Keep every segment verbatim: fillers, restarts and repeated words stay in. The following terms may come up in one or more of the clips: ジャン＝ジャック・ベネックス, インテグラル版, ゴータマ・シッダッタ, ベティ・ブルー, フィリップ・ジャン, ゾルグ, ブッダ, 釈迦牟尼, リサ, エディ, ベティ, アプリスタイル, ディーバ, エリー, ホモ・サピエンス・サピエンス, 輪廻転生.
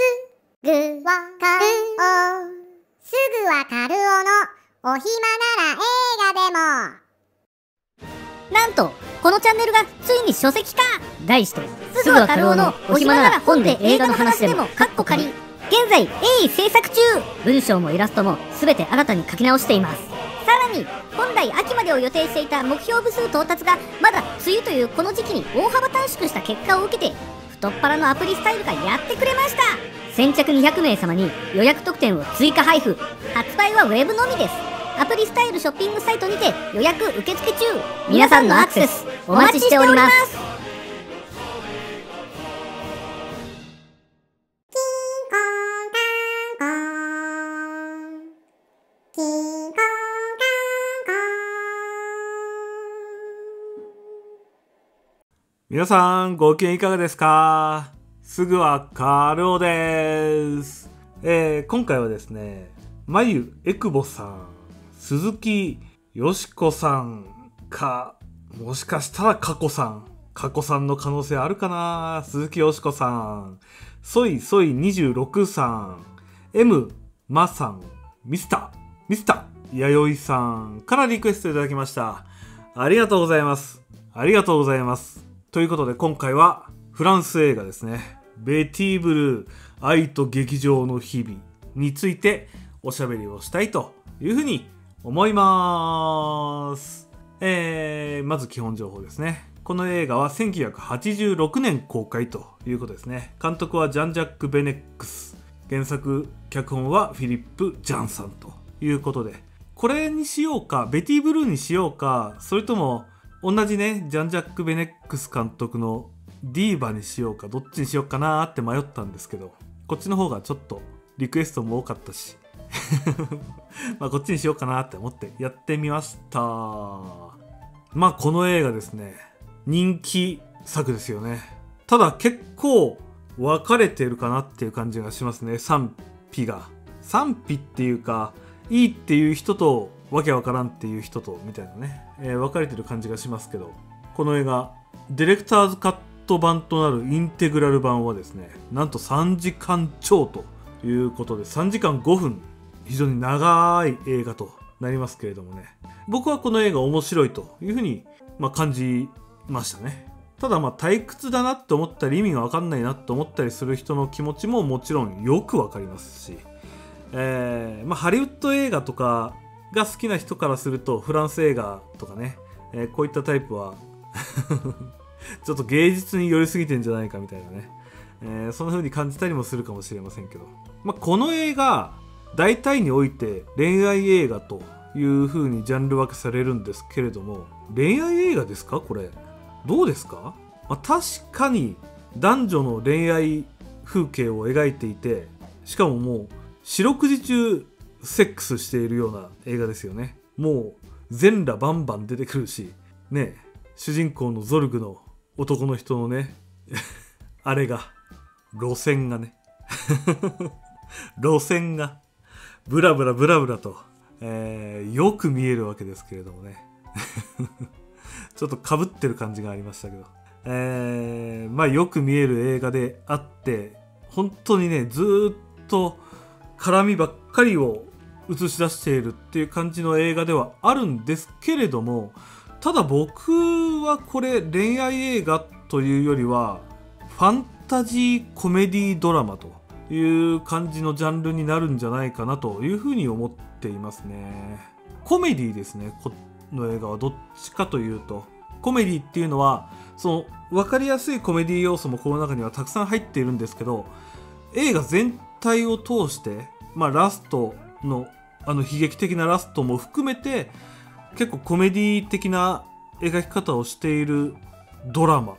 すぐわかるお」「すぐわかるお」のお暇なら映画でも、なんとこのチャンネルがついに書籍化。題して「すぐわかるお」のお暇なら本で映画の話でもかっこ仮、現在鋭意制作中。文章もイラストも全て新たに書き直しています。さらに本来秋までを予定していた目標部数到達がまだ梅雨というこの時期に大幅短縮した結果を受けて、太っ腹のアプリスタイルがやってくれました。先着にひゃくめい様に予約特典を追加配布。発売はウェブのみです。アプリスタイルショッピングサイトにて予約受付中。皆さんのアクセスお待ちしております。皆さんご機嫌いかがですか？すぐわかるおです、えー、今回はですね、まゆえくぼさん、鈴木よしこさんか、もしかしたらかこさん、かこさんの可能性あるかな。鈴木よしこさん、そいそいにじゅうろくさん、 M まさん、ミスターミスター弥生さんからリクエストいただきました。ありがとうございます。ありがとうございます。ということで今回はフランス映画ですね、ベティ・ブルー愛と劇場の日々についておしゃべりをしたいというふうに思います。えー、まず基本情報ですね。この映画はせんきゅうひゃくはちじゅうろくねん公開ということですね。監督はジャン・ジャック・ベネックス、原作脚本はフィリップ・ジャンさんということで、これにしようかベティ・ブルーにしようか、それとも同じね、ジャン・ジャック・ベネックス監督のディーバにしようか、どっちにしようかなーって迷ったんですけど、こっちの方がちょっとリクエストも多かったしまあこっちにしようかなーって思ってやってみました。まあこの映画ですね、人気作ですよね。ただ結構分かれてるかなっていう感じがしますね。賛否が、賛否っていうか、いいっていう人とわけわからんっていう人とみたいなね、えー、分かれてる感じがしますけど、この映画ディレクターズカット版となるインテグラル版はですね、なんとさんじかんちょうということで、さんじかんごふん、非常に長い映画となりますけれどもね、僕はこの映画面白いというふうに、まあ、感じましたね。ただまあ退屈だなって思ったり、意味が分かんないなって思ったりする人の気持ちももちろんよく分かりますし、えーまあ、ハリウッド映画とかが好きな人からすると、フランス映画とかね、えー、こういったタイプはちょっと芸術に寄りすぎてんじゃないかみたいなね、えー、そんな風に感じたりもするかもしれませんけど、まあ、この映画大体において恋愛映画という風にジャンル分けされるんですけれども、恋愛映画ですかこれ、どうですか？まあ、確かに男女の恋愛風景を描いていて、しかももう四六時中セックスしているような映画ですよね。もう全裸バンバン出てくるしね、主人公のゾルグの男の人のねあれが路線がね路線がブラブラブラブラと、えー、よく見えるわけですけれどもねちょっとかぶってる感じがありましたけど、えー、まあよく見える映画であって、本当にねずっと絡みばっかりを映し出しているっていう感じの映画ではあるんですけれども、ただ僕はこれ恋愛映画というよりはファンタジーコメディドラマという感じのジャンルになるんじゃないかなというふうに思っていますね。コメディですね、この映画はどっちかというと。コメディっていうのはその分かりやすいコメディ要素もこの中にはたくさん入っているんですけど、映画全体体を通して、まあ、ラストのあの悲劇的なラストも含めて結構コメディ的な描き方をしているドラマ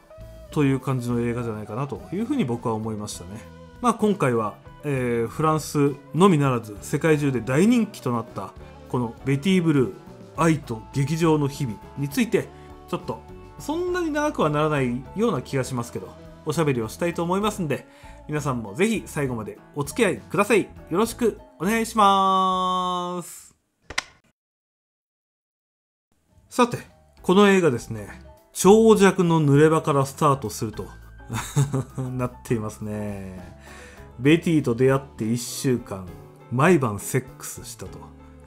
という感じの映画じゃないかなというふうに僕は思いましたね。まあ、今回は、えー、フランスのみならず世界中で大人気となったこのベティ・ブルー愛と劇場の日々について、ちょっとそんなに長くはならないような気がしますけど、おしゃべりをしたいと思いますんで、皆さんもぜひ最後までお付き合いください。よろしくお願いします。さて、この映画ですね、長尺の濡れ場からスタートするとなっていますね。ベティと出会っていっしゅうかん毎晩セックスしたと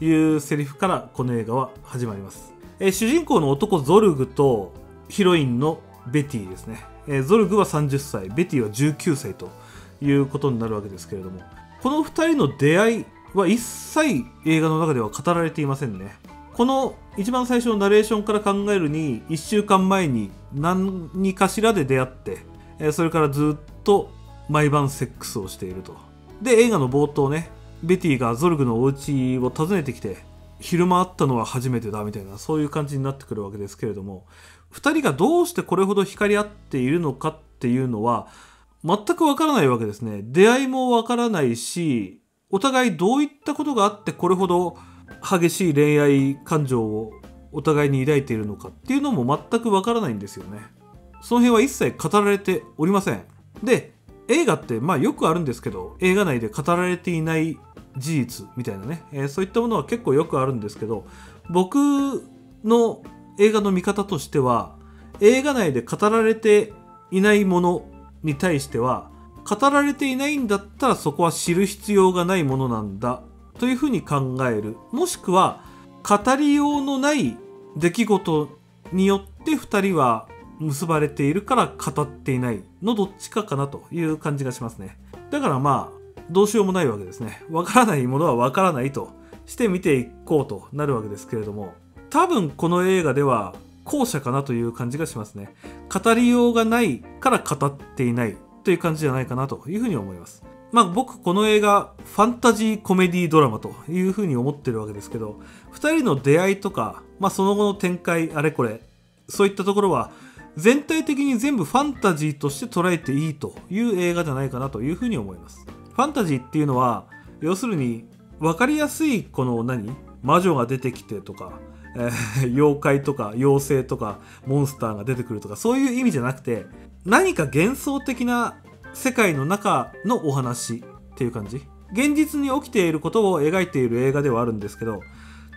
いうセリフからこの映画は始まります。えー、主人公の男ゾルグとヒロインのベティですね。えー、ゾルグはさんじゅっさい、ベティはじゅうきゅうさいということになるわけですけれども、このふたりの出会いは一切映画の中では語られていませんね。この一番最初のナレーションから考えるに、いっしゅうかんまえに何かしらで出会って、それからずっと毎晩セックスをしていると。で、映画の冒頭ね、ベティがゾルグのお家を訪ねてきて、昼間会ったのは初めてだみたいな、そういう感じになってくるわけですけれども、ふたりがどうしてこれほど惹かれ合っているのかっていうのは、全くわからないわけですね。出会いもわからないし、お互いどういったことがあってこれほど激しい恋愛感情をお互いに抱いているのかっていうのも全くわからないんですよね。その辺は一切語られておりません。で、映画ってまあよくあるんですけど、映画内で語られていない事実みたいなね、えー、そういったものは結構よくあるんですけど、僕の映画の見方としては、映画内で語られていないものに対しては、語られていないんだったらそこは知る必要がないものなんだというふうに考える。もしくは語りようのない出来事によってふたりは結ばれているから語っていないのどっちかかなという感じがしますね。だからまあどうしようもないわけですね。わからないものはわからないとして見ていこうとなるわけですけれども、多分この映画では後者かなという感じがしますね。語りようがないから語っていないという感じじゃないかなというふうに思います。まあ僕この映画ファンタジーコメディードラマというふうに思ってるわけですけど、ふたりの出会いとか、まあその後の展開、あれこれ、そういったところは全体的に全部ファンタジーとして捉えていいという映画じゃないかなというふうに思います。ファンタジーっていうのは、要するに分かりやすいこの何魔女が出てきてとか、えー、妖怪とか妖精とかモンスターが出てくるとか、そういう意味じゃなくて、何か幻想的な世界の中のお話っていう感じ。現実に起きていることを描いている映画ではあるんですけど、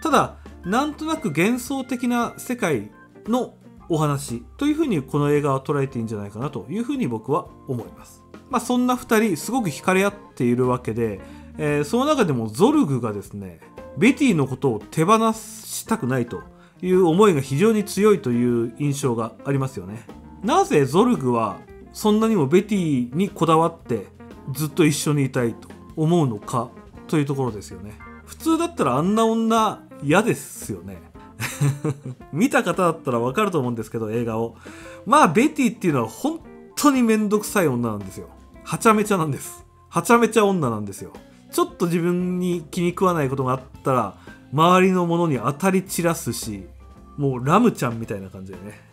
ただなんとなく幻想的な世界のお話というふうにこの映画は捉えていいんじゃないかなというふうに僕は思います。まあそんなふたりすごく惹かれ合っているわけで、えー、その中でもゾルグがですね、ベティのことを手放したくないという思いが非常に強いという印象がありますよね。なぜゾルグはそんなにもベティにこだわってずっと一緒にいたいと思うのかというところですよね。普通だったらあんな女嫌ですよね。見た方だったらわかると思うんですけど、映画を。まあベティっていうのは本当にめんどくさい女なんですよ。はちゃめちゃなんです。はちゃめちゃ女なんですよ。ちょっと自分に気に食わないことがあったら周りのものに当たり散らすし、もうラムちゃんみたいな感じでね。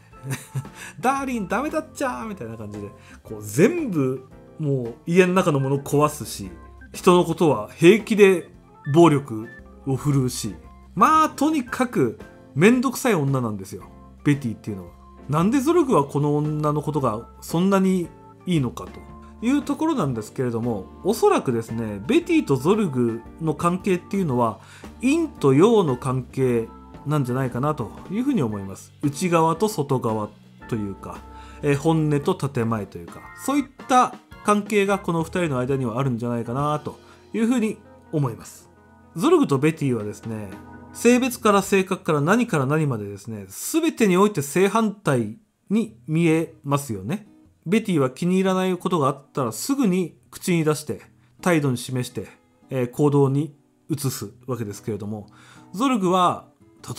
ダーリンダメだっちゃーみたいな感じでこう全部もう家の中のものを壊すし、人のことは平気で暴力を振るうし、まあとにかくめんどくさい女なんですよ、ベティっていうのは。なんでゾルグはこの女のことがそんなにいいのかというところなんですけれども、おそらくですね、ベティとゾルグの関係っていうのは陰と陽の関係なんじゃないかなというふうに思います。内側と外側というか、え本音と建前というか、そういった関係がこのふたりの間にはあるんじゃないかなというふうに思います。ゾルグとベティはですね、性別から性格から何から何までですね、全てにおいて正反対に見えますよね。ベティは気に入らないことがあったらすぐに口に出して態度に示して、え行動に移すわけですけれども、ゾルグは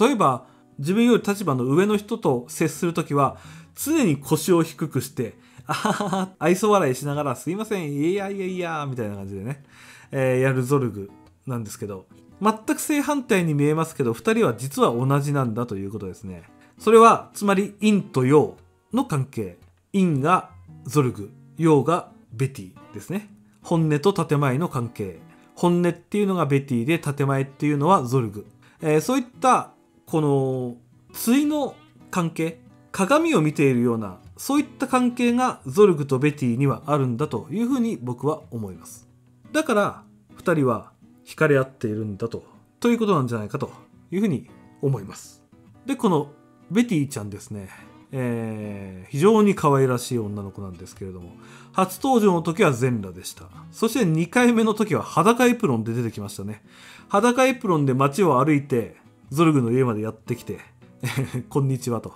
例えば自分より立場の上の人と接するときは常に腰を低くして、あはは、愛想笑いしながらすいません、いやいやいや、みたいな感じでね、えー、やるゾルグなんですけど、全く正反対に見えますけど、二人は実は同じなんだということですね。それは、つまり陰と陽の関係。陰がゾルグ、陽がベティですね。本音と建前の関係。本音っていうのがベティで、建前っていうのはゾルグ。えー、そういったこの対の関係、鏡を見ているような、そういった関係がゾルグとベティにはあるんだというふうに僕は思います。だからふたりは惹かれ合っているんだとということなんじゃないかというふうに思います。で、このベティちゃんですね、えー、非常に可愛らしい女の子なんですけれども、初登場の時は全裸でした。そしてにかいめの時は裸エプロンで出てきましたね。裸エプロンで街を歩いてゾルグの家までやってきてこんにちはと、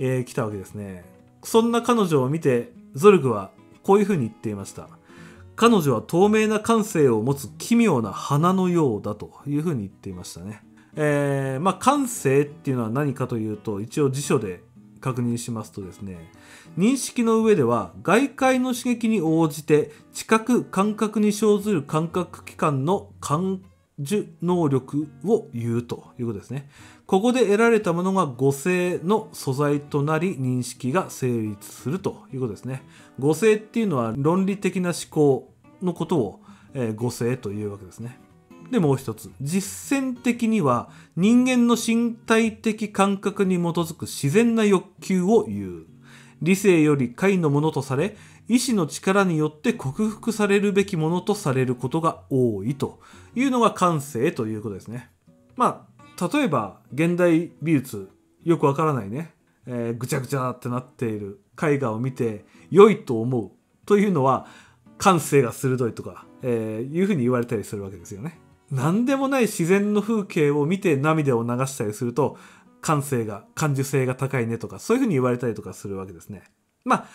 えー、来たわけですね。そんな彼女を見てゾルグはこういうふうに言っていました。彼女は透明な感性を持つ奇妙な花のようだというふうに言っていましたね。えー、まあ感性っていうのは何かというと、一応辞書で確認しますとですね、認識の上では外界の刺激に応じて知覚感覚に生ずる感覚器官の感受能力を言うということですね。ここで得られたものが五性の素材となり認識が成立するということですね。五性っていうのは論理的な思考のことを五性というわけですね。でもう一つ、実践的には人間の身体的感覚に基づく自然な欲求を言う。理性より下位のものとされ、意志の力によって克服されるべきものとされることが多いというのが感性ということですね。まあ例えば現代美術、よくわからないね、えー、ぐちゃぐちゃってなっている絵画を見て良いと思うというのは感性が鋭いとか、えー、いうふうに言われたりするわけですよね。何でもない自然の風景を見て涙を流したりすると感性が感受性が高いねとか、そういうふうに言われたりとかするわけですね。まあ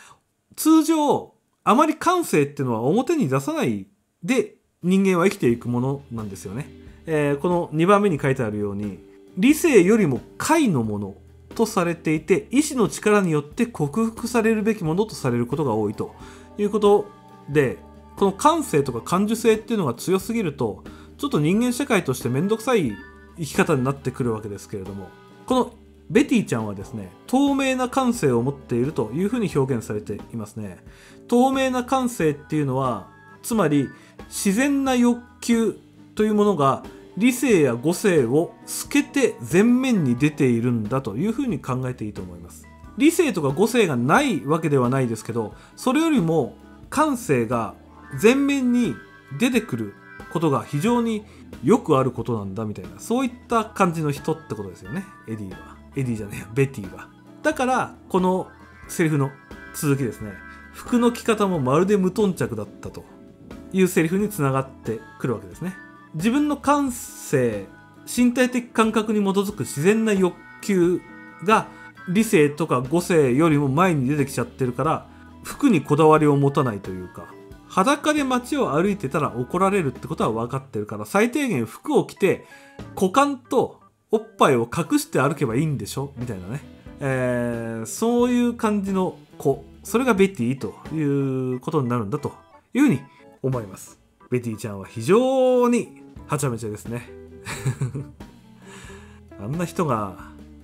通常あまり感性っていうのは表に出さないで人間は生きていくものなんですよね。えー、このにばんめに書いてあるように、理性よりも下位のものとされていて意志の力によって克服されるべきものとされることが多いということで、この感性とか感受性っていうのが強すぎるとちょっと人間社会としてめんどくさい生き方になってくるわけですけれども、このベティちゃんはですね、透明な感性を持っているというふうに表現されていますね。透明な感性っていうのはつまり自然な欲求というものが理性や語性を透けて前面に出ているんだというふうに考えていいと思います。理性とか語性がないわけではないですけど、それよりも感性が前面に出てくることが非常によくあることなんだみたいな、そういった感じの人ってことですよね、エディは。エディじゃねえよ、ベティは。だからこのセリフの続きですね、服の着方もまるで無頓着だったというセリフにつながってくるわけですね。自分の感性身体的感覚に基づく自然な欲求が理性とか語性よりも前に出てきちゃってるから、服にこだわりを持たないというか、裸で街を歩いてたら怒られるってことは分かってるから、最低限服を着て股間とおっぱいを隠して歩けばいいんでしょみたいなね、えー、そういう感じの子、それがベティということになるんだというふうに思います。ベティちゃんは非常にはちゃめちゃですねあんな人が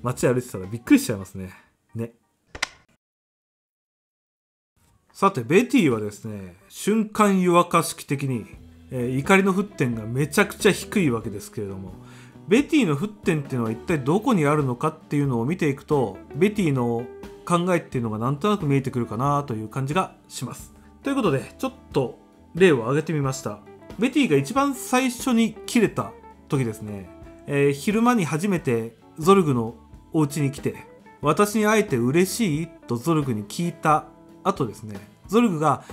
街歩いてたらびっくりしちゃいますね。ねさて、ベティはですね、瞬間湯沸かし器的に、えー、怒りの沸点がめちゃくちゃ低いわけですけれども、ベティの沸点っていうのは一体どこにあるのかっていうのを見ていくと、ベティの考えっていうのがなんとなく見えてくるかなという感じがします。ということで、ちょっと例を挙げてみました。ベティが一番最初に切れた時ですね、えー、昼間に初めてゾルグのお家に来て、私に会えて嬉しいとゾルグに聞いたあとですね、ゾルグが、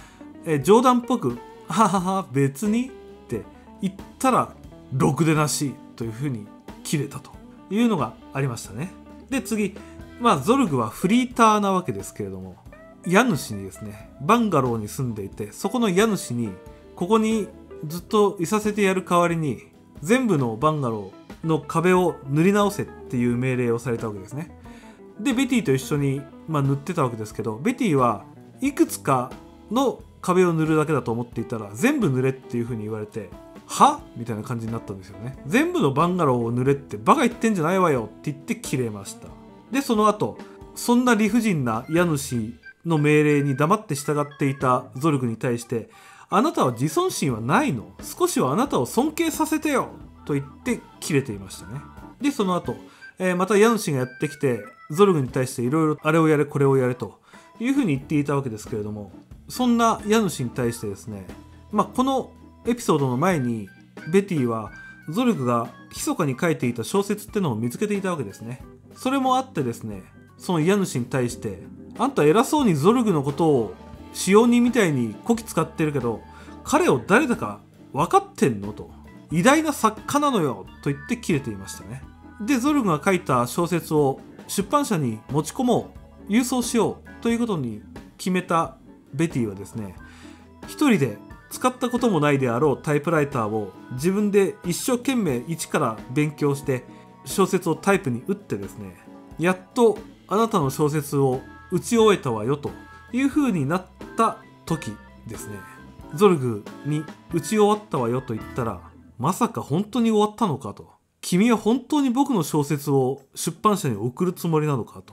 え冗談っぽく「ははは別に」って言ったら「ろくでなし」というふうに切れたというのがありましたね。で次、まあゾルグはフリーターなわけですけれども、家主にですね、バンガローに住んでいて、そこの家主にここにずっといさせてやる代わりに全部のバンガローの壁を塗り直せっていう命令をされたわけですね。でベティと一緒に、まあ、塗ってたわけですけど、ベティはいくつかの壁を塗るだけだと思っていたら、全部塗れっていう風に言われて、は?みたいな感じになったんですよね。全部のバンガローを塗れってバカ言ってんじゃないわよって言って切れました。でその後、そんな理不尽な家主の命令に黙って従っていたゾルグに対して、あなたは自尊心はないの、少しはあなたを尊敬させてよと言って切れていましたね。でその後、えー、また家主がやってきてゾルグに対していろいろあれをやれこれをやれというふうに言っていたわけですけれども、そんな家主に対してですね、まあ、このエピソードの前にベティはゾルグが密かに書いていた小説ってのを見つけていたわけですね。それもあってですね、その家主に対して「あんた偉そうにゾルグのことを使用人みたいにこき使ってるけど彼を誰だか分かってんの?」と「偉大な作家なのよ」と言ってキレていましたね。でゾルグが書いた小説を出版社に持ち込もう、郵送しようということに決めたベティはですね、一人で使ったこともないであろうタイプライターを自分で一生懸命一から勉強して小説をタイプに打ってですね、やっとあなたの小説を打ち終えたわよという風になった時ですね、ゾルグに打ち終わったわよと言ったら、まさか本当に終わったのかと、君は本当に僕の小説を出版社に送るつもりなのかと、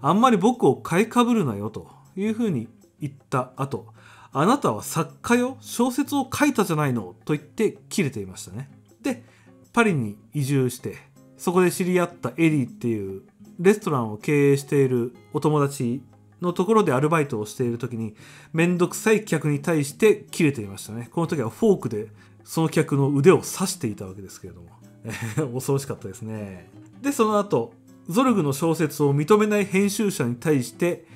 あんまり僕を買いかぶるなよという風に言った後、あなたは作家よ、小説を書いたじゃないのと言って切れていましたね。でパリに移住して、そこで知り合ったエリーっていうレストランを経営しているお友達のところでアルバイトをしている時にめんどくさい客に対して切れていましたね。この時はフォークでその客の腕を刺していたわけですけれども恐ろしかったですね。でその後ゾルグの小説を認めない編集者に対して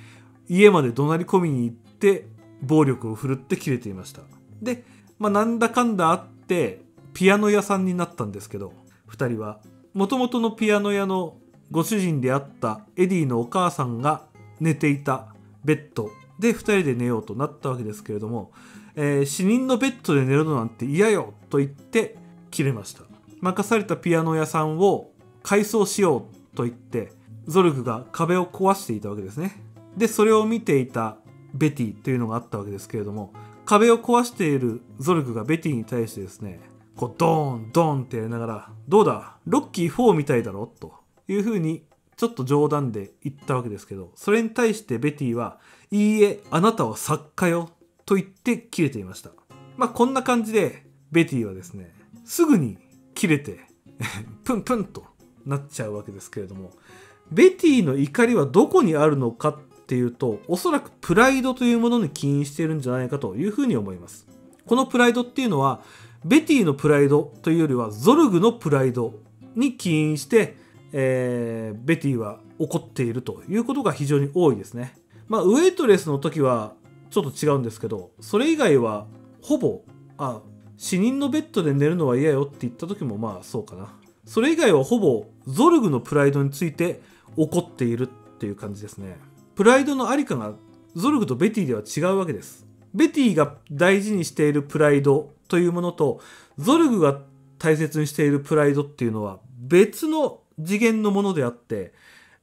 家まで怒鳴り込みに行って暴力を振るって切れていました。で、まあ、なんだかんだあってピアノ屋さんになったんですけど、ふたりはもともとのピアノ屋のご主人であったエディのお母さんが寝ていたベッドでふたりで寝ようとなったわけですけれども、えー、死人のベッドで寝るのなんて嫌よと言って切れました。任されたピアノ屋さんを改装しようと言ってゾルグが壁を壊していたわけですね。でそれを見ていたベティというのがあったわけですけれども、壁を壊しているゾルグがベティに対してですね、こうドーンドーンってやりながら「どうだロッキーフォーみたいだろ?」というふうにちょっと冗談で言ったわけですけど、それに対してベティは「いいえあなたは作家よ」と言ってキレていました。まあこんな感じでベティはですねすぐにキレてプンプンとなっちゃうわけですけれども、ベティの怒りはどこにあるのかってっていうと、おそらくプライドというものに起因しているんじゃないかというふうに思います。このプライドっていうのはベティのプライドというよりはゾルグのプライドに起因して、えー、ベティは怒っているということが非常に多いですね。まあウェイトレスの時はちょっと違うんですけど、それ以外はほぼあ死人のベッドで寝るのは嫌よって言った時もまあそうかな、それ以外はほぼゾルグのプライドについて怒っているっていう感じですね。プライドのありかがゾルグとベティでは違うわけです。ベティが大事にしているプライドというものとゾルグが大切にしているプライドっていうのは別の次元のものであって、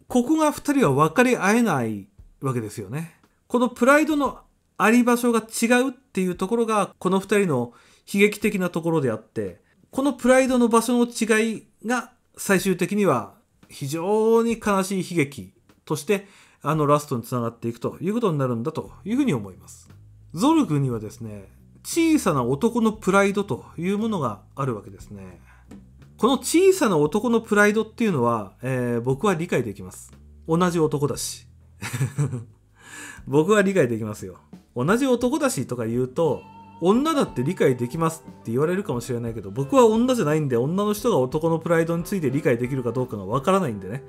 ここがふたりは分かり合えないわけですよね。このプライドのあり場所が違うっていうところがこのふたりの悲劇的なところであって、このプライドの場所の違いが最終的には非常に悲しい悲劇としてあのラストにつながっていくということになるんだというふうに思います。ゾルグにはですね、小さな男のプライドというものがあるわけですね。この小さな男のプライドっていうのは、えー、僕は理解できます。同じ男だし。僕は理解できますよ。同じ男だしとか言うと、女だって理解できますって言われるかもしれないけど、僕は女じゃないんで、女の人が男のプライドについて理解できるかどうかがわからないんでね。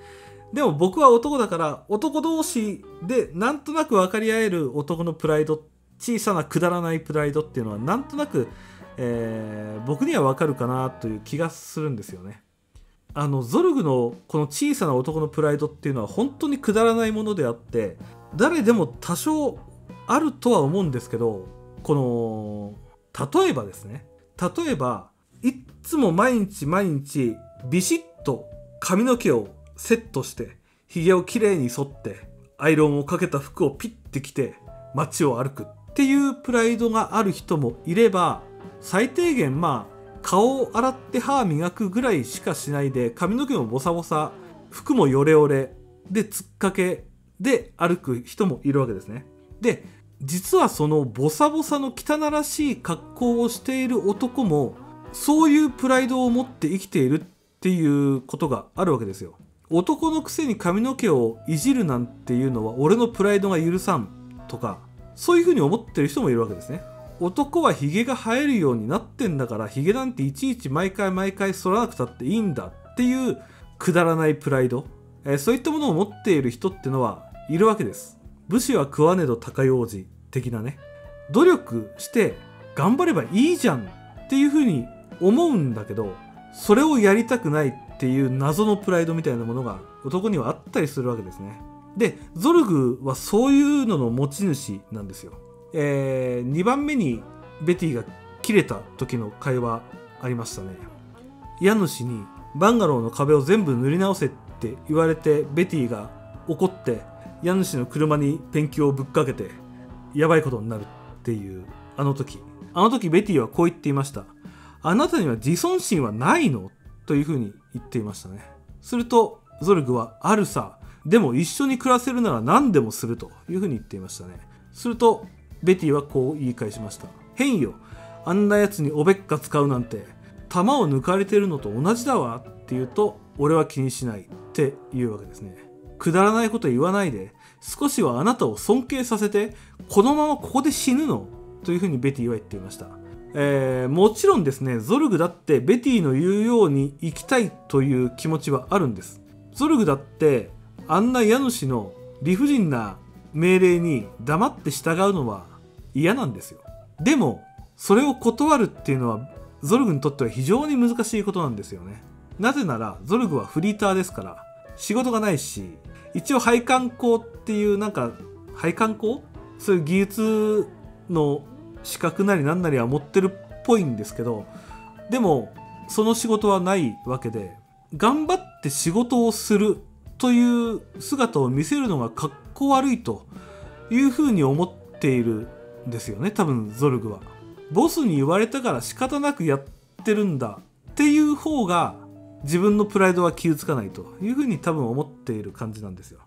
でも僕は男だから、男同士でなんとなく分かり合える男のプライド、小さなくだらないプライドっていうのはなんとなく、えー、僕には分かるかなという気がするんですよね。あのゾルグのこの小さな男のプライドっていうのは本当にくだらないものであって、誰でも多少あるとは思うんですけど、この例えばですね、例えばいっつも毎日毎日ビシッと髪の毛をセットしてひげをきれいに剃ってアイロンをかけた服をピッて着て街を歩くっていうプライドがある人もいれば、最低限まあ顔を洗って歯磨くぐらいしかしないで、髪の毛もボサボサ、服もヨレヨレでつっかけで歩く人もいるわけですね。で実はそのボサボサの汚らしい格好をしている男もそういうプライドを持って生きているっていうことがあるわけですよ。男のくせに髪の毛をいじるなんていうのは俺のプライドが許さんとか、そういうふうに思ってる人もいるわけですね。男はヒゲが生えるようになってんだから、ヒゲなんていちいち毎回毎回剃らなくたっていいんだっていうくだらないプライド、ええー、そういったものを持っている人ってのはいるわけです。武士は食わねど高楊枝的なね、努力して頑張ればいいじゃんっていうふうに思うんだけど、それをやりたくないっていう謎のプライドみたいなものが男にはあったりするわけですね。でゾルグはそういうのの持ち主なんですよ。えー、にばんめにベティが切れた時の会話ありましたね。家主にバンガローの壁を全部塗り直せって言われて、ベティが怒って家主の車にペンキをぶっかけてやばいことになるっていうあの時あの時ベティはこう言っていました。あなたには自尊心はないのというふうに言っていましたね。するとゾルグはあるさ、でも一緒に暮らせるなら何でもするというふうに言っていましたね。するとベティはこう言い返しました。変よ、あんなやつにおべっか使うなんて弾を抜かれてるのと同じだわって言うと、俺は気にしないっていうわけですね。くだらないこと言わないで少しはあなたを尊敬させて、このままここで死ぬのというふうにベティは言っていました。えー、もちろんですね、ゾルグだってベティの言うように生きたいという気持ちはあるんです。ゾルグだってあんな家主の理不尽な命令に黙って従うのは嫌なんですよ。でもそれを断るっていうのはゾルグにとっては非常に難しいことなんですよね。なぜならゾルグはフリーターですから、仕事がないし、一応配管工っていうなんか配管工そういう技術の資格なりなんなりは持ってるっぽいんですけど、でもその仕事はないわけで、頑張って仕事をするという姿を見せるのがかっこ悪いというふうに思っているんですよね。多分ゾルグはボスに言われたから仕方なくやってるんだっていう方が自分のプライドは傷つかないというふうに多分思っている感じなんですよ。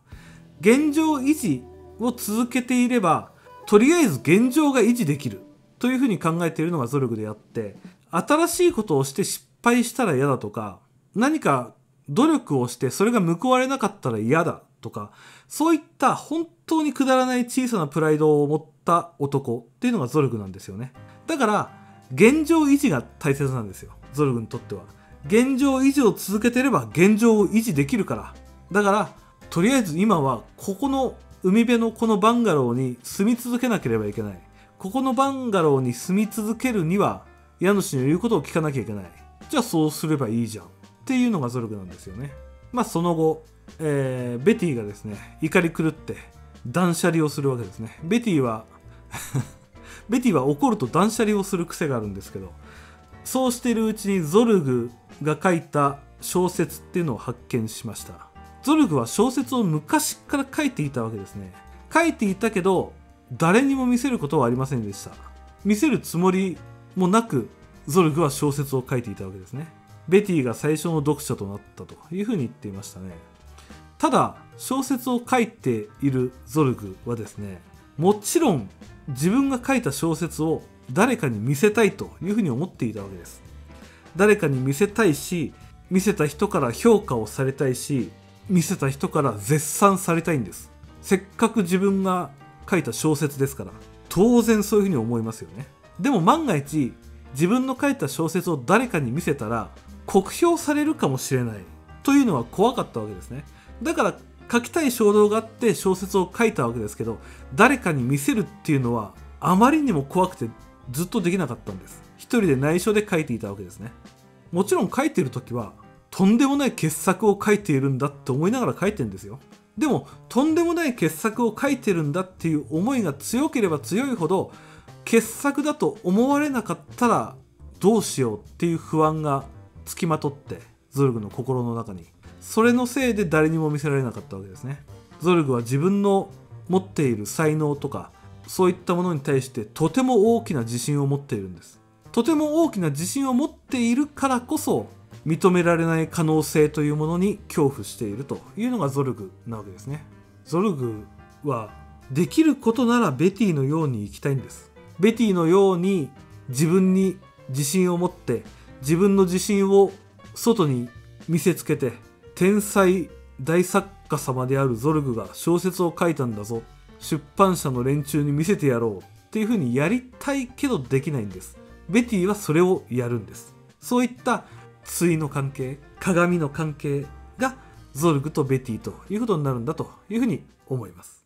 現状維持を続けていればとりあえず現状が維持できるというふうに考えているのがゾルグであって、新しいことをして失敗したら嫌だとか、何か努力をしてそれが報われなかったら嫌だとか、そういった本当にくだらない小さなプライドを持った男っていうのがゾルグなんですよね。だから現状維持が大切なんですよ、ゾルグにとっては。現状維持を続けてれば現状を維持できるから、だからとりあえず今はここの海辺のこのバンガローに住み続けなければいけない、ここのバンガローに住み続けるには家主の言うことを聞かなきゃいけない、じゃあそうすればいいじゃんっていうのがゾルグなんですよね。まあその後、えー、ベティがですね怒り狂って断捨離をするわけですね。ベティはベティは怒ると断捨離をする癖があるんですけど、そうしているうちにゾルグが書いた小説っていうのを発見しました。ゾルグは小説を昔から書いていたわけですね。書いていたけど誰にも見せることはありませんでした。見せるつもりもなくゾルグは小説を書いていたわけですね。ベティが最初の読者となったというふうに言っていましたね。ただ小説を書いているゾルグはですね、もちろん自分が書いた小説を誰かに見せたいというふうに思っていたわけです。誰かに見せたいし、見せた人から評価をされたいし、見せた人から絶賛されたいんです。せっかく自分が書いた小説ですから、当然そういうふうに思いますよね。でも万が一自分の書いた小説を誰かに見せたら酷評されるかもしれないというのは怖かったわけですね。だから書きたい衝動があって小説を書いたわけですけど、誰かに見せるっていうのはあまりにも怖くてずっとできなかったんです。一人で内緒で書いていたわけですね。もちろん書いてる時はとんでもない傑作を書いているんだって思いながら書いてるんですよ。でもとんでもない傑作を書いてるんだっていう思いが強ければ強いほど、傑作だと思われなかったらどうしようっていう不安がつきまとってゾルグの心の中に、それのせいで誰にも見せられなかったわけですね。ゾルグは自分の持っている才能とかそういったものに対してとても大きな自信を持っているんです。とても大きな自信を持っているからこそ認められない可能性というものに恐怖しているというのがゾルグなわけですね。ゾルグはできることならベティのように生きたいんです。ベティのように自分に自信を持って、自分の自信を外に見せつけて、天才大作家様であるゾルグが小説を書いたんだぞ、出版社の連中に見せてやろうっていうふうにやりたいけどできないんです。ベティはそれをやるんです。そういった対の関係、鏡の関係がゾルグとベティということになるんだというふうに思います。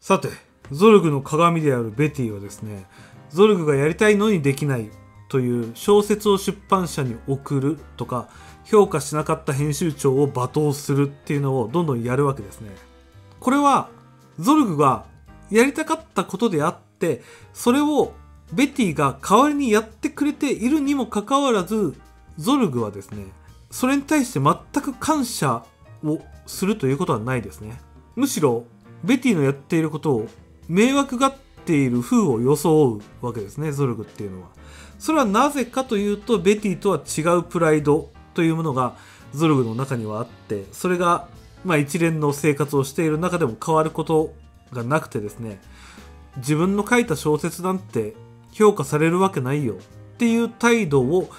さて、ゾルグの鏡であるベティはですね、ゾルグがやりたいのにできないという小説を出版社に送るとか、評価しなかった編集長を罵倒するっていうのをどんどんやるわけですね。これはゾルグがやりたかったことであって、それをベティが代わりにやってくれているにもかかわらず、ゾルグはですね、それに対して全く感謝をするということはないですね。むしろベティのやっていることを迷惑がっている風を装うわけですね、ゾルグっていうのは。それはなぜかというと、ベティとは違うプライドというものがゾルグの中にはあって、それがまあ一連の生活をしている中でも変わることがなくてですね、自分の書いた小説なんて評価されるわけないよっていう態度を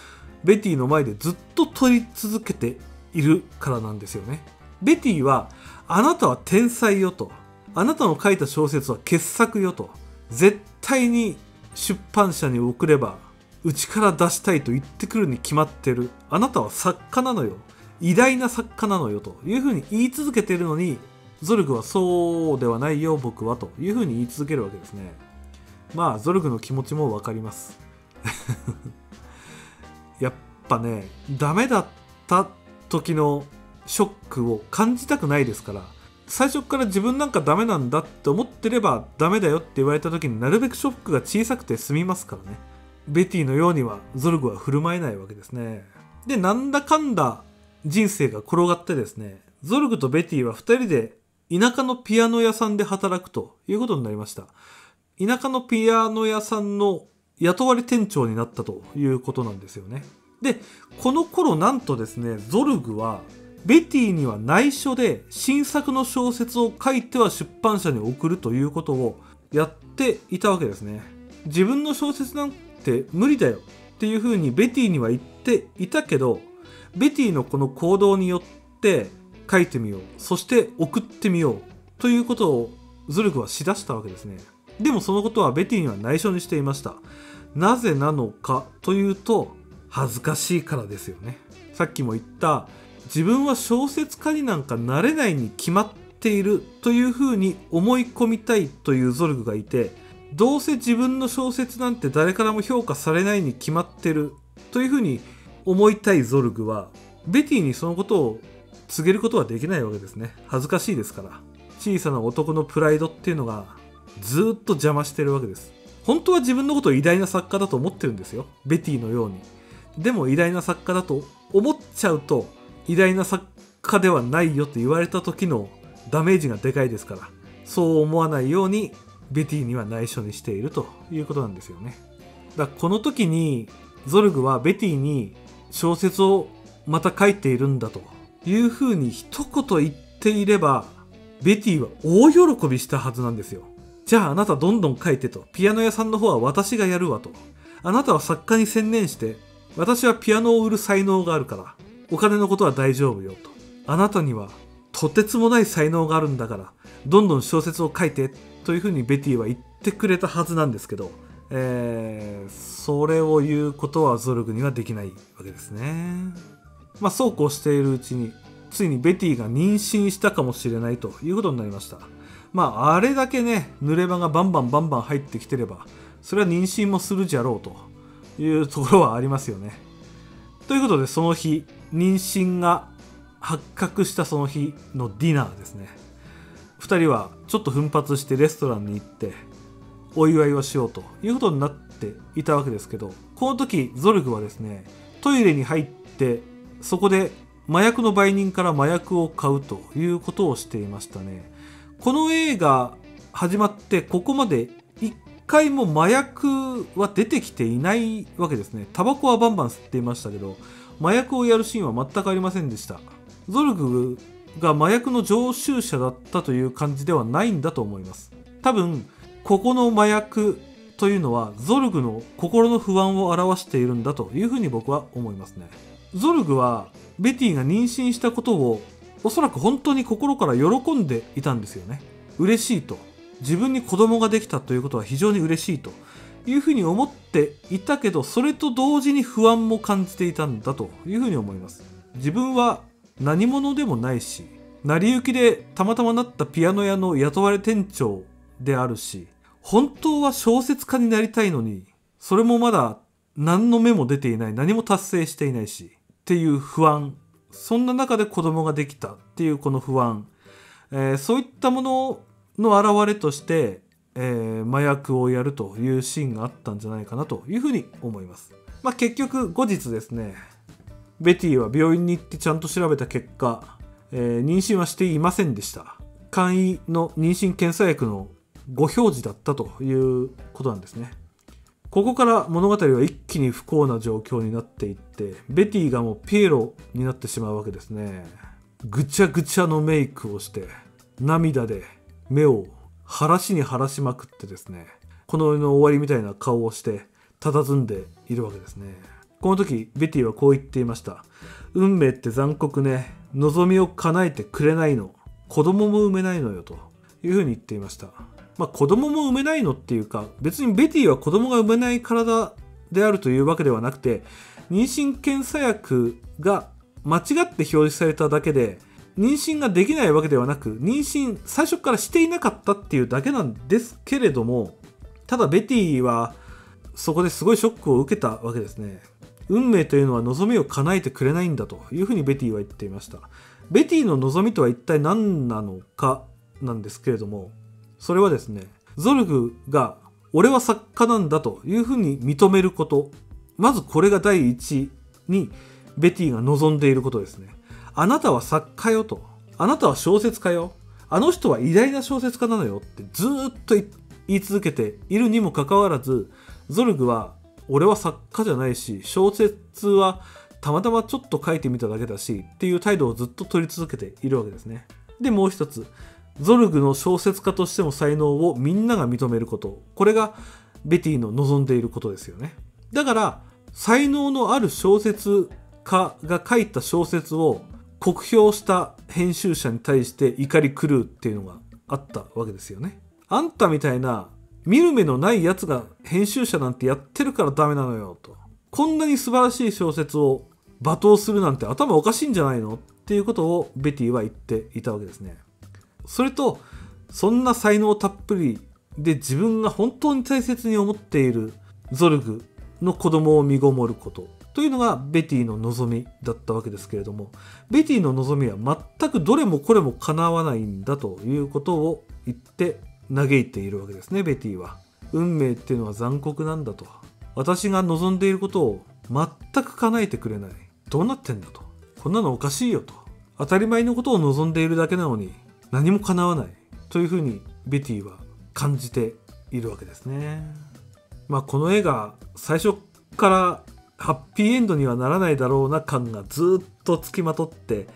ベティの前でずっと取り続けているからなんですよね。ベティはあなたは天才よと、あなたの書いた小説は傑作よと、絶対に出版社に送ればうちから出したいと言ってくるに決まってる、あなたは作家なのよ、偉大な作家なのよというふうに言い続けているのに、ゾルグはそうではないよ僕はというふうに言い続けるわけですね。まあゾルグの気持ちもわかりますやっぱね、ダメだった時のショックを感じたくないですから、最初から自分なんかダメなんだって思ってればダメだよって言われた時になるべくショックが小さくて済みますからね。ベティのようにはゾルグは振る舞えないわけですね。で、なんだかんだ人生が転がってですね、ゾルグとベティはふたりで田舎のピアノ屋さんで働くということになりました。田舎のピアノ屋さんの雇われ店長になったということなんですよね。で、この頃なんとですね、ゾルグはベティには内緒で新作の小説を書いては出版社に送るということをやっていたわけですね。自分の小説なんて無理だよっていうふうにベティには言っていたけど、ベティのこの行動によって書いてみよう、そして送ってみようということをゾルグはしだしたわけですね。でもそのことはベティには内緒にしていました。なぜなのかというと、恥ずかしいからですよね。さっきも言った、自分は小説家になんかなれないに決まっているというふうに思い込みたいというゾルグがいて、どうせ自分の小説なんて誰からも評価されないに決まってるというふうに思いたいゾルグは、ベティにそのことを告げることはできないわけですね。恥ずかしいですから。小さな男のプライドっていうのがずっと邪魔してるわけです。本当は自分のことを偉大な作家だと思ってるんですよ。ベティのように。でも偉大な作家だと思っちゃうと、偉大な作家ではないよと言われた時のダメージがでかいですから、そう思わないようにベティには内緒にしているということなんですよね。だからこの時にゾルグはベティに小説をまた書いているんだというふうに一言言っていれば、ベティは大喜びしたはずなんですよ。じゃああなたどんどん書いてと、ピアノ屋さんの方は私がやるわと、あなたは作家に専念して、私はピアノを売る才能があるから、お金のことは大丈夫よと、あなたにはとてつもない才能があるんだから、どんどん小説を書いてというふうにベティは言ってくれたはずなんですけど、えー、それを言うことはゾルグにはできないわけですね。まあそうこうしているうちに、ついにベティが妊娠したかもしれないということになりました。まああれだけね、濡れ場がバンバンバンバン入ってきてれば、それは妊娠もするじゃろうというところはありますよね。ということで、その日、妊娠が発覚したその日のディナーですね。ふたりはちょっと奮発してレストランに行ってお祝いをしようということになっていたわけですけど、この時ゾルグはですね、トイレに入ってそこで麻薬の売人から麻薬を買うということをしていましたね。この映画始まってここまで一回も麻薬は出てきていないわけですね。タバコはバンバン吸っていましたけど、麻薬をやるシーンは全くありませんでした。ゾルグが麻薬の常習者だったという感じではないんだと思います。多分、ここの麻薬というのはゾルグの心の不安を表しているんだというふうに僕は思いますね。ゾルグはベティが妊娠したことをおそらく本当に心から喜んでいたんですよね。嬉しいと。自分に子供ができたということは非常に嬉しいというふうに思っていたけど、それと同時に不安も感じていたんだというふうに思います。自分は何者でもないし、成り行きでたまたまなったピアノ屋の雇われ店長であるし、本当は小説家になりたいのに、それもまだ何の芽も出ていない、何も達成していないしっていう不安、そんな中で子供ができたっていうこの不安、えー、そういったものの表れとして、えー、麻薬をやるというシーンがあったんじゃないかなというふうに思います。まあ、結局後日ですね、ベティは病院に行ってちゃんと調べた結果、えー、妊娠はしていませんでした。簡易の妊娠検査薬の誤表示だったということなんですね。ここから物語は一気に不幸な状況になっていって、ベティがもうピエロになってしまうわけですね。ぐちゃぐちゃのメイクをして涙で目を晴らしに晴らしまくってですね、この世の終わりみたいな顔をして佇んでいるわけですね。この時ベティはこう言っていました。運命って残酷ね、望みを叶えてくれないの、子供も産めないのよというふうに言っていました。まあ、子供も産めないのっていうか、別にベティは子供が産めない体であるというわけではなくて、妊娠検査薬が間違って表示されただけで妊娠ができないわけではなく、妊娠最初からしていなかったっていうだけなんですけれども、ただベティはそこですごいショックを受けたわけですね。運命というのは望みを叶えてくれないんだというふうにベティは言っていました。ベティの望みとは一体何なのかなんですけれども、それはですね、ゾルグが俺は作家なんだというふうに認めること、まずこれが第一にベティが望んでいることですね。あなたは作家よと、あなたは小説家よ、あの人は偉大な小説家なのよってずーっと言い続けているにもかかわらず、ゾルグは俺は作家じゃないし、小説はたまたまちょっと書いてみただけだしっていう態度をずっと取り続けているわけですね。でもう一つ、ゾルグの小説家としての才能をみんなが認めること、これがベティの望んでいることですよね。だから才能のある小説家が書いた小説を酷評した編集者に対して怒り狂うっていうのがあったわけですよね。あんたみたいな見る目のないやつが編集者なんてやってるからダメなのよと、こんなに素晴らしい小説を罵倒するなんて頭おかしいんじゃないのっていうことをベティは言っていたわけですね。それと、そんな才能たっぷりで自分が本当に大切に思っているゾルグの子供を身ごもることというのがベティの望みだったわけですけれども、ベティの望みは全くどれもこれも叶わないんだということを言って嘆いているわけですね。ベティは運命っていうのは残酷なんだと、私が望んでいることを全く叶えてくれない、どうなってんだと、こんなのおかしいよと、当たり前のことを望んでいるだけなのに何も叶わないというふうにベティは感じているわけですね。まあ、この映画最初からハッピーエンドにはならないだろうな感がずっとつきまとって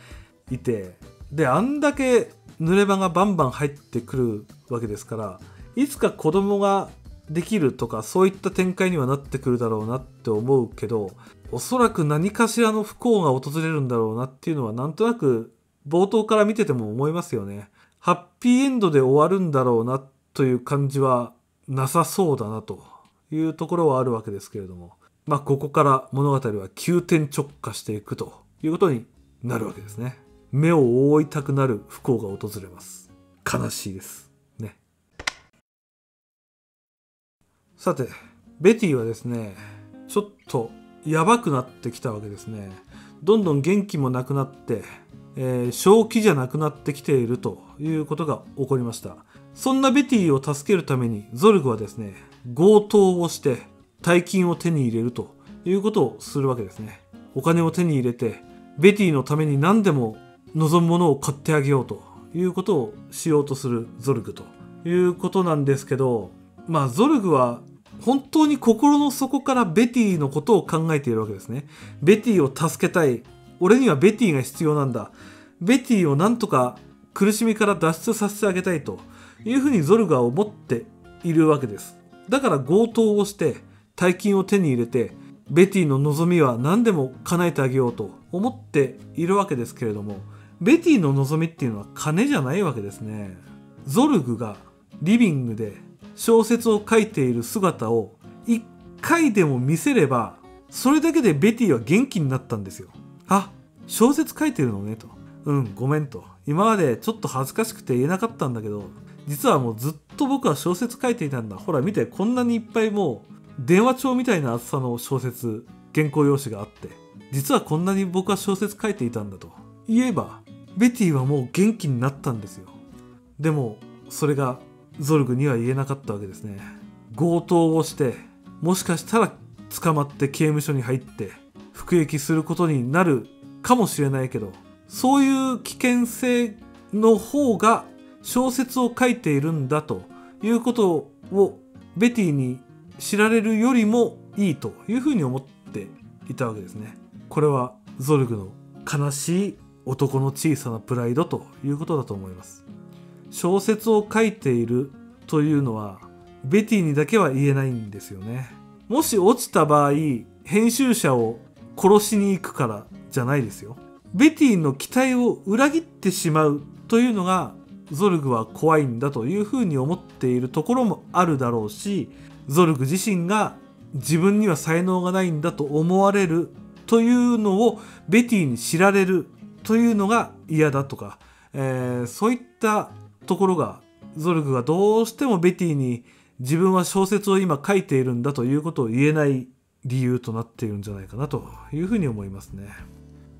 いて、であんだけ濡れ場がバンバン入ってくるわけですから、いつか子供ができるとかそういった展開にはなってくるだろうなって思うけど、おそらく何かしらの不幸が訪れるんだろうなっていうのはなんとなく冒頭から見てても思いますよね。ハッピーエンドで終わるんだろうなという感じはなさそうだなというところはあるわけですけれども、まあここから物語は急転直下していくということになるわけですね。目を覆いたくなる不幸が訪れます。悲しいですね。さてベティはですね、ちょっとやばくなってきたわけですね。どんどん元気もなくなってえー、正気じゃなくなってきているということが起こりました。そんなベティを助けるためにゾルグはですね、強盗をして大金を手に入れるということをするわけですね。お金を手に入れてベティのために何でも望むものを買ってあげようということをしようとするゾルグということなんですけど、まあゾルグは本当に心の底からベティのことを考えているわけですね。ベティを助けたい、俺にはベティが必要なんだ、ベティをなんとか苦しみから脱出させてあげたいというふうにゾルグは思っているわけです。だから強盗をして大金を手に入れてベティの望みは何でも叶えてあげようと思っているわけですけれども、ベティの望みっていうのは金じゃないわけですね。ゾルグがリビングで小説を書いている姿を一回でも見せれば、それだけでベティは元気になったんですよ。あ、小説書いてるのねと。うん、ごめんと。今までちょっと恥ずかしくて言えなかったんだけど、実はもうずっと僕は小説書いていたんだ。ほら見て、こんなにいっぱいもう電話帳みたいな厚さの小説、原稿用紙があって、実はこんなに僕は小説書いていたんだと。言えば、ベティはもう元気になったんですよ。でも、それがゾルグには言えなかったわけですね。強盗をして、もしかしたら捕まって刑務所に入って、服役することになるかもしれないけど、そういう危険性の方が小説を書いているんだということをベティに知られるよりもいいというふうに思っていたわけですね。これはゾルグの悲しい男の小さなプライドということだと思います。小説を書いているというのはベティにだけは言えないんですよね。もし落ちた場合、編集者を殺しに行くからじゃないですよ。ベティの期待を裏切ってしまうというのがゾルグは怖いんだというふうに思っているところもあるだろうし、ゾルグ自身が自分には才能がないんだと思われるというのをベティに知られるというのが嫌だとか、えー、そういったところがゾルグがどうしてもベティに自分は小説を今書いているんだということを言えない理由となっているんじゃないかなというふうに思いますね。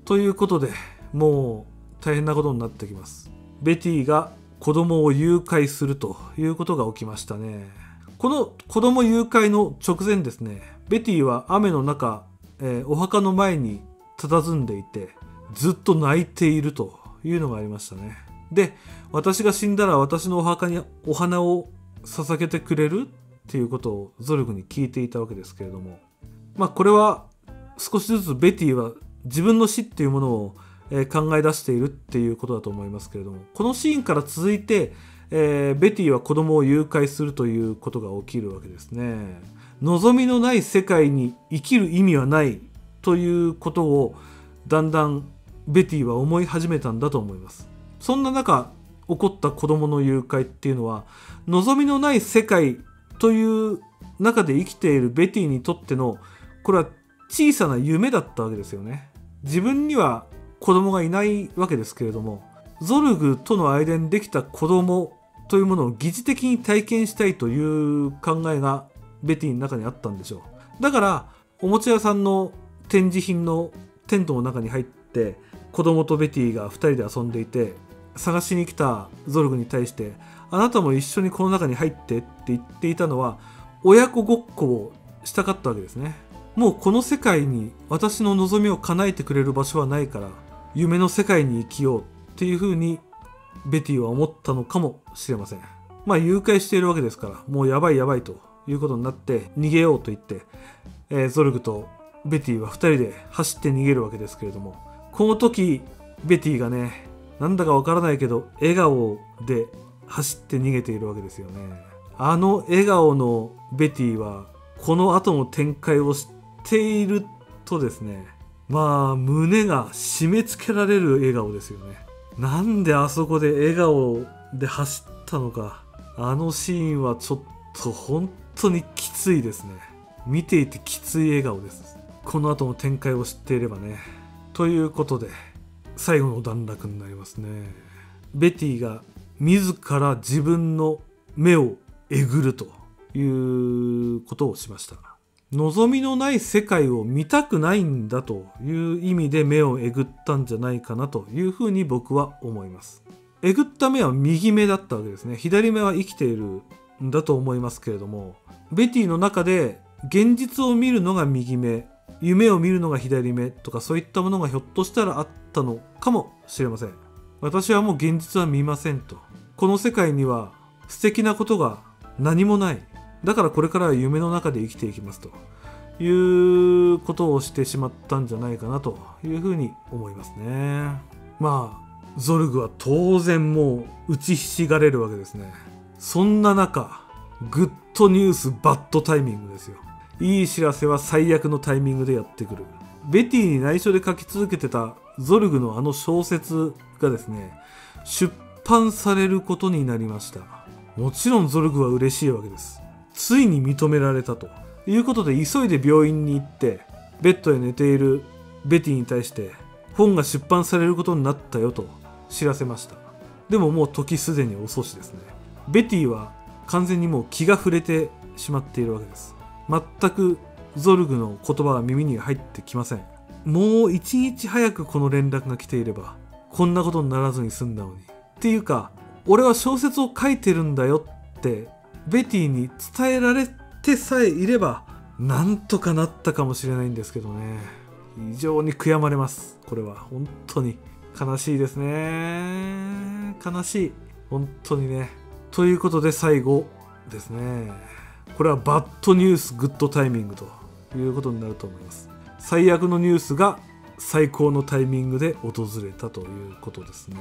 ということで、もう大変なことになってきます。ベティが子供を誘拐するということが起きましたね。この子供誘拐の直前ですね、ベティは雨の中、えー、お墓の前に佇んでいて、ずっと泣いているというのがありましたね。で、私が死んだら私のお墓にお花を捧げてくれるっていうことをゾルグに聞いていたわけですけれども、まあこれは少しずつベティは自分の死っていうものを考え出しているっていうことだと思いますけれども、このシーンから続いて、えー、ベティは子供を誘拐するということが起きるわけですね。望みのない世界に生きる意味はないということをだんだんベティは思い始めたんだと思います。そんな中起こった子供の誘拐っていうのは、望みのない世界という中で生きているベティにとってのこれは小さな夢だったわけですよね。自分には子供がいないわけですけれども、ゾルグとの間にできた子供というものを疑似的に体験したいという考えがベティの中にあったんでしょう。だからおもちゃ屋さんの展示品のテントの中に入って、子供とベティがふたりで遊んでいて、探しに来たゾルグに対して「あなたも一緒にこの中に入って」って言っていたのは、親子ごっこをしたかったわけですね。もうこの世界に私の望みを叶えてくれる場所はないから、夢の世界に生きようっていう風にベティは思ったのかもしれません。まあ誘拐しているわけですから、もうやばいやばいということになって逃げようと言って、えー、ゾルグとベティはふたりで走って逃げるわけですけれども、この時ベティがね、なんだかわからないけど笑顔で走って逃げているわけですよね。あの笑顔のベティはこの後の展開を知っているとですね、まあ胸が締め付けられる笑顔ですよね。なんであそこで笑顔で走ったのか。あのシーンはちょっと本当にきついですね。見ていてきつい笑顔です。この後の展開を知っていればね。ということで、最後の段落になりますね。ベティが自ら自分の目をえぐるということをしました。望みのない世界を見たくないんだという意味で目をえぐったんじゃないかなというふうに僕は思います。えぐった目は右目だったわけですね。左目は生きているんだと思いますけれども、ベティの中で現実を見るのが右目、夢を見るのが左目とか、そういったものがひょっとしたらあったのかもしれません。私はもう現実は見ませんと。この世界には素敵なことが何もない。だからこれからは夢の中で生きていきますということをしてしまったんじゃないかなというふうに思いますね。まあゾルグは当然もう打ちひしがれるわけですね。そんな中、グッドニュースバッドタイミングですよ。いい知らせは最悪のタイミングでやってくる。ベティに内緒で書き続けてたゾルグのあの小説がですね、出版されることになりました。もちろんゾルグは嬉しいわけです。ついに認められたということで、急いで病院に行ってベッドで寝ているベティに対して「本が出版されることになったよと知らせました。でももう時すでに遅しですね。ベティは完全にもう気が触れてしまっているわけです。全くゾルグの言葉は耳に入ってきません。もう一日早くこの連絡が来ていればこんなことにならずに済んだのに。っていうか俺は小説を書いてるんだよってベティに伝えられてさえいればなんとかなったかもしれないんですけどね。非常に悔やまれます。これは本当に悲しいですね。悲しい、本当にね。ということで最後ですね、これはバッドニュースグッドタイミングということになると思います。最悪のニュースが最高のタイミングで訪れたということですね。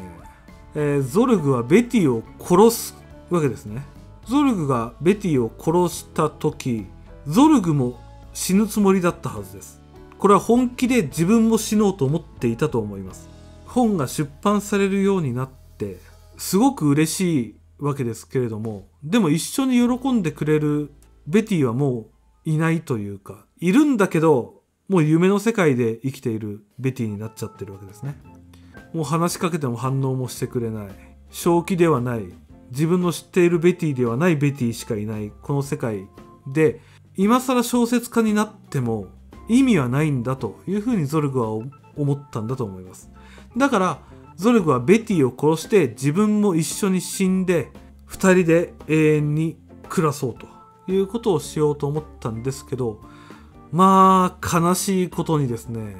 えー、ゾルグはベティを殺すわけですね。ゾルグがベティを殺した時、ゾルグも死ぬつもりだったはずです。これは本気で自分も死のうと思っていたと思います。本が出版されるようになってすごく嬉しいわけですけれども、でも一緒に喜んでくれるベティはもういないというか、いるんだけどもう夢の世界で生きているベティになっちゃってるわけですね。もう話しかけても反応もしてくれない、正気ではない、自分の知っているベティではないベティしかいないこの世界で今更小説家になっても意味はないんだというふうにゾルグは思ったんだと思います。だからゾルグはベティを殺して自分も一緒に死んでふたりで永遠に暮らそうということをしようと思ったんですけど、まあ悲しいことにですね、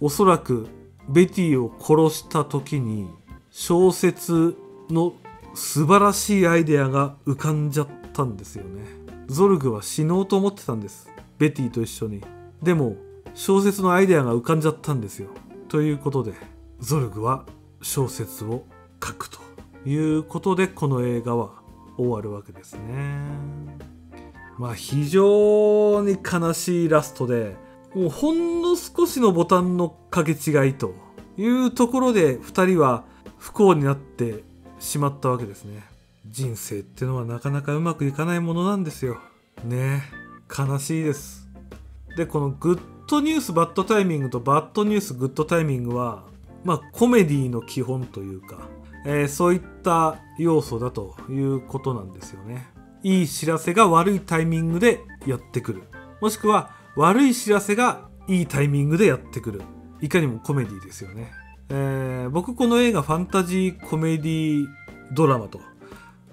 おそらくベティを殺した時に小説の素晴らしいアイデアが浮かんじゃったんですよね。ゾルグは死のうと思ってたんです、ベティと一緒に。でも小説のアイデアが浮かんじゃったんですよ。ということでゾルグは小説を書くということでこの映画は終わるわけですね。まあ非常に悲しいラストで、もうほんの少しのボタンのかけ違いというところでふたりは不幸になってしまったわけですね。人生ってのはなかなかうまくいかないものなんですよ。ねえ、悲しいです。でこのグッドニュースバッドタイミングとバッドニュースグッドタイミングはまあコメディの基本というか、えー、そういった要素だということなんですよね。いい知らせが悪いタイミングでやってくる、もしくは悪い知らせがいいタイミングでやってくる、いかにもコメディですよね。えー、僕この映画ファンタジーコメディドラマと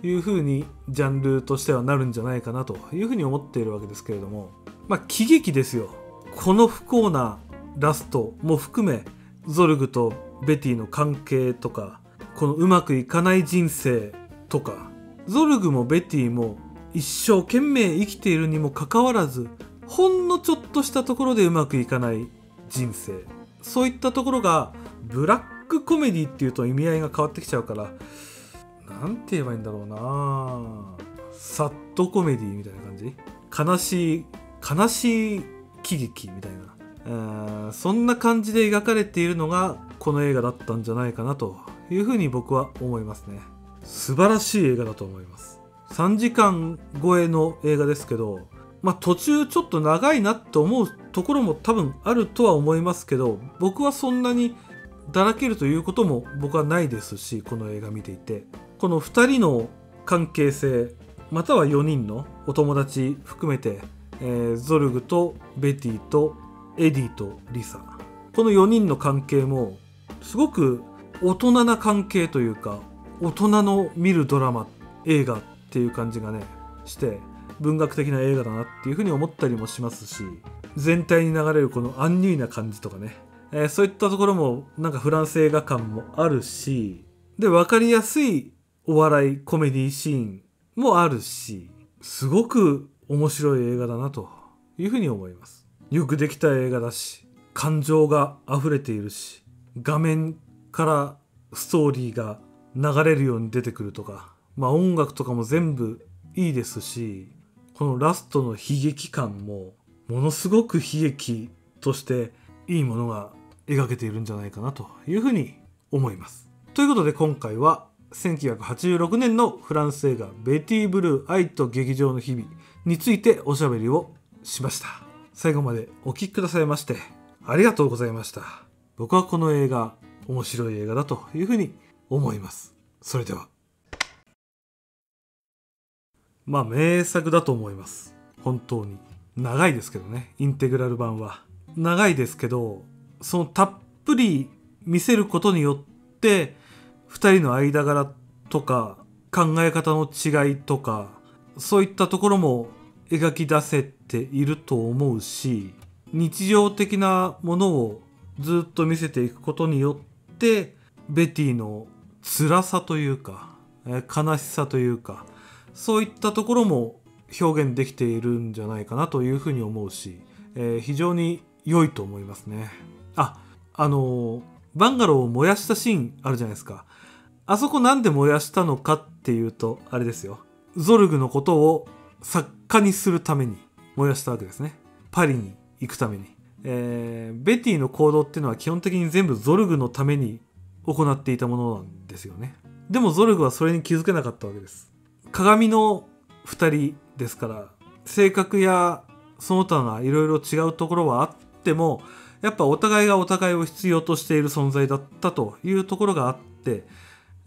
いうふうにジャンルとしてはなるんじゃないかなというふうに思っているわけですけれども、まあ喜劇ですよ。この不幸なラストも含めゾルグとベティの関係とか、このうまくいかない人生とか、ゾルグもベティも一生懸命生きているにもかかわらずほんのちょっとしたところでうまくいかない人生、そういったところがブラックコメディっていうと意味合いが変わってきちゃうから、なんて言えばいいんだろうな、サッドコメディみたいな感じ、悲しい悲しい喜劇みたいな、えー、そんな感じで描かれているのがこの映画だったんじゃないかなというふうに僕は思いますね。素晴らしい映画だと思います。さんじかん超えの映画ですけど、まあ途中ちょっと長いなと思うところも多分あるとは思いますけど、僕はそんなにだらけるということも僕はないですし、この映画見ていてこのふたりの関係性、またはよにんのお友達含めて、えー、ゾルグとベティとエディとリサ、このよにんの関係もすごく大人な関係というか、大人の見るドラマ映画っていう感じがねして、文学的な映画だなっていうふうに思ったりもしますし、全体に流れるこのアンニュイな感じとかね、えー、そういったところもなんかフランス映画感もあるし、で分かりやすいお笑いコメディシーンもあるし、すごく面白い映画だなというふうに思います。よくできた映画だし、感情が溢れているし、画面からストーリーが流れるように出てくるとか、まあ音楽とかも全部いいですし、このラストの悲劇感もものすごく悲劇としていいものが描けているんじゃないかなというふうに思います。ということで今回はせんきゅうひゃくはちじゅうろくねんのフランス映画「ベティ・ブルー愛と劇場の日々」についておしゃべりをしました。最後までお聴きくださいましてありがとうございました。僕はこの映画面白い映画だというふうに思います。それでは、まあ名作だと思います。本当に長いですけどね、インテグラル版は長いですけど、そのたっぷり見せることによってふたりの間柄とか考え方の違いとか、そういったところも描き出せていると思うし、日常的なものをずっと見せていくことによってベティの辛さというか悲しさというか、そういったところも表現できているんじゃないかなというふうに思うし、えー、非常に良いと思いますね。あ、あのー、バンガローを燃やしたシーンあるじゃないですか。あそこなんで燃やしたのかっていうと、あれですよ。ゾルグのことを作家にするために燃やしたわけですね。パリに行くために。えー、ベティの行動っていうのは基本的に全部ゾルグのために行っていたものなんですよね。でもゾルグはそれに気づけなかったわけです。鏡のふたりですから、性格やその他がいろいろ違うところはあっても、やっぱお互いがお互いを必要としている存在だったというところがあって、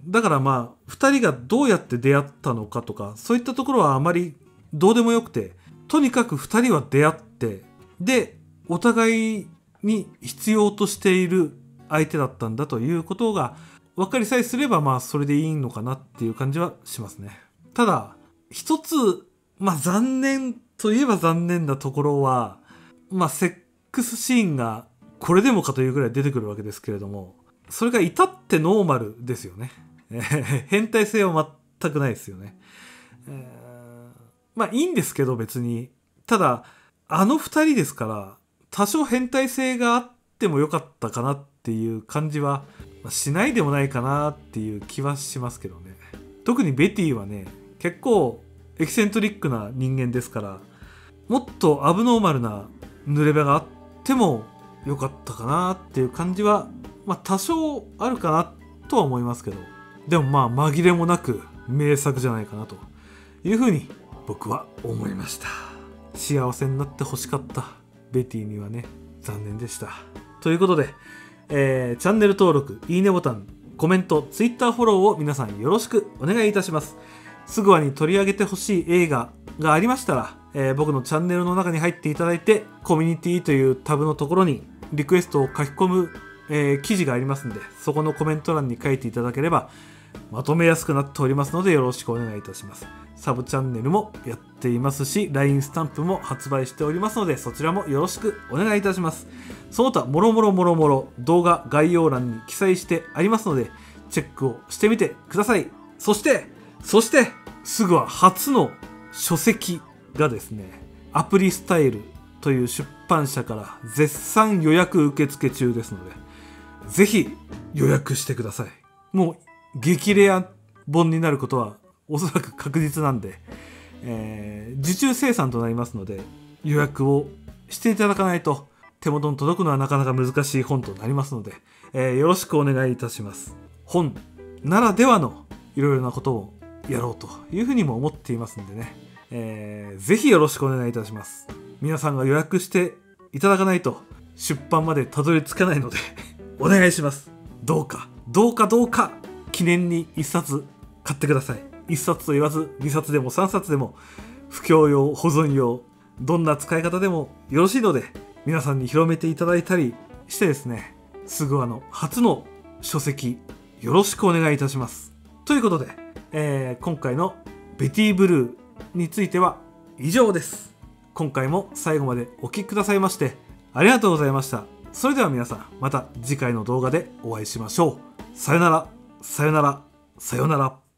だからまあふたりがどうやって出会ったのかとか、そういったところはあまりどうでもよくて、とにかくふたりは出会って、でお互いに必要としている相手だったんだということが分かりさえすれば、まあそれでいいのかなっていう感じはしますね。ただ一つ、まあ残念といえば残念なところは、まあセックスシーンがこれでもかというぐらい出てくるわけですけれども、それが至ってノーマルですよね。変態性は全くないですよね。えー、まあいいんですけど別に。ただ、あの二人ですから、多少変態性があってもよかったかなっていう感じはしないでもないかなっていう気はしますけどね。特にベティはね、結構エキセントリックな人間ですから、もっとアブノーマルな濡れ場があってもよかったかなっていう感じは、まあ多少あるかなとは思いますけど、でもまあ紛れもなく名作じゃないかなというふうに僕は思いました。幸せになってほしかったベティにはね、残念でした。ということで、えー、チャンネル登録、いいねボタン、コメント、ツイッター フォローを皆さんよろしくお願いいたします。すぐわに取り上げてほしい映画がありましたら、えー、僕のチャンネルの中に入っていただいて、コミュニティというタブのところにリクエストを書き込む、えー、記事がありますんで、そこのコメント欄に書いていただければまとめやすくなっておりますので、よろしくお願いいたします。サブチャンネルもやっていますし、ライン スタンプも発売しておりますので、そちらもよろしくお願いいたします。その他もろもろもろもろ動画概要欄に記載してありますので、チェックをしてみてください。そしてそして、すぐは初の書籍がですね、アプリスタイルという出版社から絶賛予約受付中ですので、ぜひ予約してください。もう激レア本になることはおそらく確実なんで、えー、受注生産となりますので、予約をしていただかないと手元に届くのはなかなか難しい本となりますので、えー、よろしくお願いいたします。本ならではのいろいろなことをやろうというふうにも思っていますんでね、えー、ぜひよろしくお願いいたします。皆さんが予約していただかないと出版までたどり着かないのでお願いします。どうかどうかどうか記念にいっさつ買ってください。いっさつと言わずにさつでもさんさつでも、布教用保存用、どんな使い方でもよろしいので、皆さんに広めていただいたりしてですね、すぐわの初の書籍よろしくお願いいたします。ということで、えー、今回のベティブルーについては以上です。今回も最後までお聴きくださいましてありがとうございました。それでは皆さん、また次回の動画でお会いしましょう。さよなら、さよなら、さよなら。